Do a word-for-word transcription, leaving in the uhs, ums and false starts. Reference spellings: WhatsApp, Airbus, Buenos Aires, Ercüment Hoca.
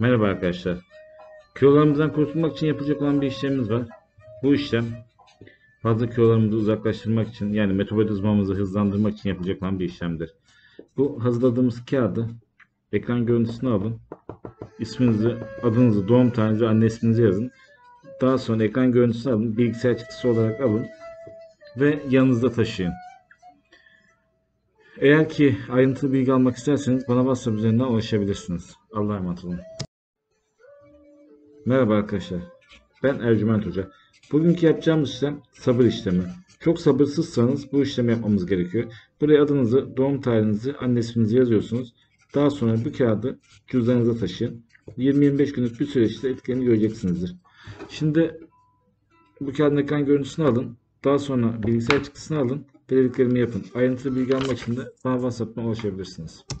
Merhaba arkadaşlar. Kilolarımızdan kurtulmak için yapılacak olan bir işlemimiz var. Bu işlem fazla kilolarımızı uzaklaştırmak için, yani metabolizmamızı hızlandırmak için yapılacak olan bir işlemdir. Bu hazırladığımız kağıdı ekran görüntüsünü alın. İsminizi, adınızı, doğum tarihinizi, anne isminizi yazın. Daha sonra ekran görüntüsünü alın. Bilgisayar çıktısı olarak alın. Ve yanınızda taşıyın. Eğer ki ayrıntılı bilgi almak isterseniz bana WhatsApp üzerinden ulaşabilirsiniz. Allah'a emanet olun. Merhaba arkadaşlar. Ben Ercüment Hoca. Bugünkü yapacağımız işlem sabır işlemi. Çok sabırsızsanız bu işlemi yapmamız gerekiyor. Buraya adınızı, doğum tarihinizi, anne isminizi yazıyorsunuz. Daha sonra bu kağıdı cüzdanınıza taşıyın. yirmi yirmi beş günlük bir süreçte etkilerini göreceksinizdir. Şimdi bu kağıdın ekran görüntüsünü alın. Daha sonra bilgisayar çıktısını alın. Dediklerimi yapın. Ayrıntılı bilgi almak için de bana WhatsApp'tan ulaşabilirsiniz.